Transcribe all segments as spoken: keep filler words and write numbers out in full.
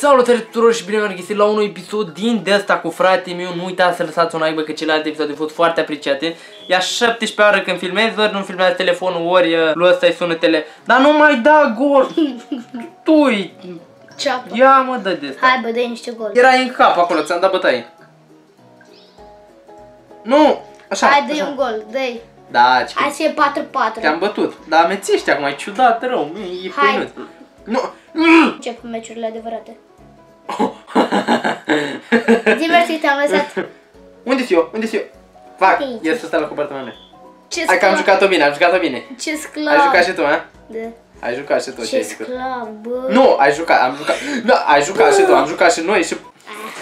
Salutare tuturor și bine v-am găsit la un episod din de-asta cu fratele meu. Nu uitați să lăsați un like, bă, că celelalte episoade au fost foarte apreciate. E a șaptesprezecea oră când filmez, ori nu filmează telefonul, ori luă stai sunetele. Dar nu mai da gol! Tui! Ceapă! Ia mă, dă de asta! Hai bă, dă-i niște gol! Era în cap acolo, ți-am dat bătaie! Nu! Așa! Hai, dă-i un gol, dă-i! Da, ce? Hai să e patru patru! Te-am bătut, dar amețești acum, e ciudat, rău, e plinut! Nu! Încep meciurile adevărate. Diversi, te-am lăsat. Unde-s eu? Unde-s eu? Fac, ia să stai la compartimentul meu. Hai că am jucat-o bine, am jucat-o bine. Ce sclav! Ai jucat și tu, a? Da. Ai jucat și tu, ce ai zis? Ce sclav, bă! Nu, ai jucat, am jucat. Nu, ai jucat și tu, am jucat și noi și...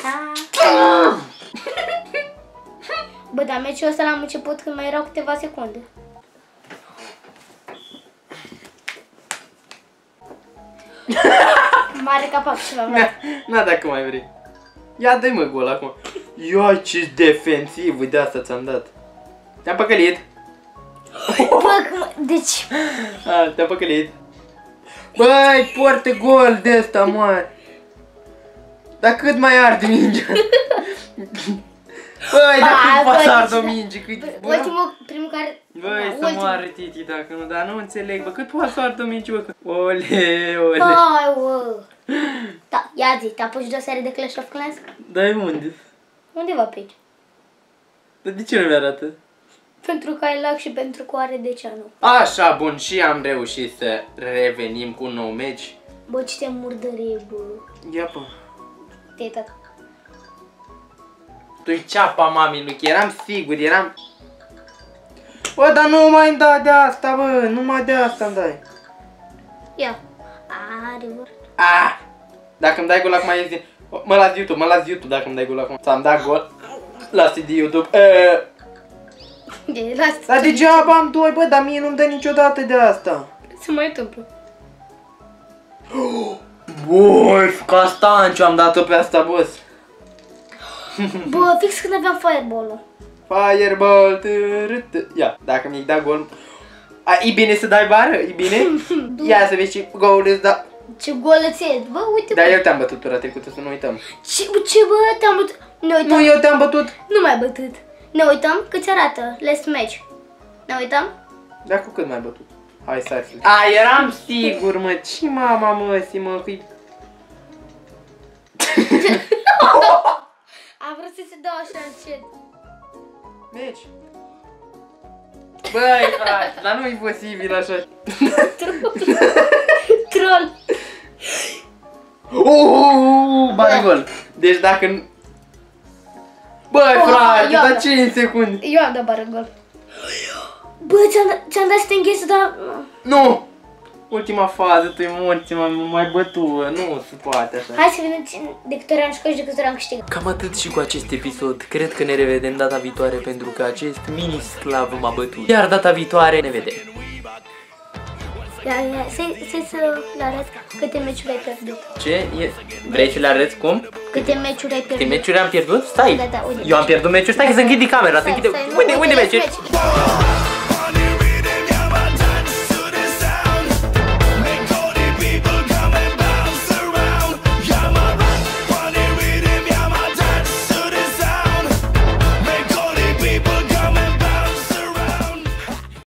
Aha! Bă, dar meciul ăsta l-am început când mai erau câteva secunde. Mare capac și la mea. Na, dacă mai vrei. Ia dă-i mă gol acum. Ioi, ce defensiv, uite asta ți-am dat. Te-am păcălit. Bă, deci... Te-am păcălit. Băi, poartă gol de ăsta, mă. Dar cât mai arde mingea. Băi, dar cât poate arde mingea. Ultimul, primul care... Băi, să moară Titi dacă nu, dar nu înțeleg, bă, cât poate să arde mingea, bă, că... Ole, ole. Hai, bă. Da, ia zi, te apuci de o serie de Clash of Clans? Da-i unde? Undeva pe aici. Dar de ce nu mi-arată? Pentru că ai lac și pentru că are de ce nu. Așa, bun, și am reușit să revenim cu un nou meci. Bă, ce te murdărie, bă. Ia, bă. Te-ai dat. Tu-i ceapa, mami, nu, că eram sigur, eram... Bă, dar nu mai îmi da de asta, bă, numai de asta îmi dai. Ia. Are vor. Ah! Dacă îmi dai gol acum ies din... Mă las YouTube, mă las YouTube dacă îmi dai gol acum. Ți-am dat gol. Las-i de YouTube. Dar degeaba am doi, bă, dar mie nu-mi dă niciodată de asta. Se mai întâmplă. Boi, Castanciu, am dat-o pe asta, boss. Bă, fix când aveam fireball-ul. Fireball, târât, ia. Dacă mi-i da gol... E bine să dai bară? E bine? Ia să vezi ce gol îți da... Ce golă ție, bă, uite. Dar eu te-am bătut tura trecută, să nu uităm. Ce, ce bă, te-am bătut? Ne uităm. Nu, eu te-am bătut. Nu mai bătut. Ne uităm cât arată, last match. Ne uităm? Dar cu cât mai bătut? Hai să arăt. A, eram sigur, mă, și mama măsii, mă, că-i... A vrut să se dau așa încet. Meci. Băi, frate, dar nu-i posibil așa. Troll. Uuuu, bate gol. Deci dacă nu... Băi, frate, dar cinci secunde. Eu am dat bară gol. Bă, ți-am dat să te înghezi, dar... Nu! Ultima fază, tu-i morți, mai bătuă, nu se poate așa. Hai să vedem de câte ori am jucat și de câte ori am câștigat. Cam atât și cu acest episod. Cred că ne revedem data viitoare pentru că acest mini-sclav m-a bătut. Iar data viitoare ne vedem. Să-i să le arăți câte meciuri ai pierdut. Ce? Vrei să le arăți cum? Câte meciuri ai pierdut. Câte meciuri am pierdut? Stai! Eu am pierdut meciuri, stai că să închid camera, să închid... Unde meciuri?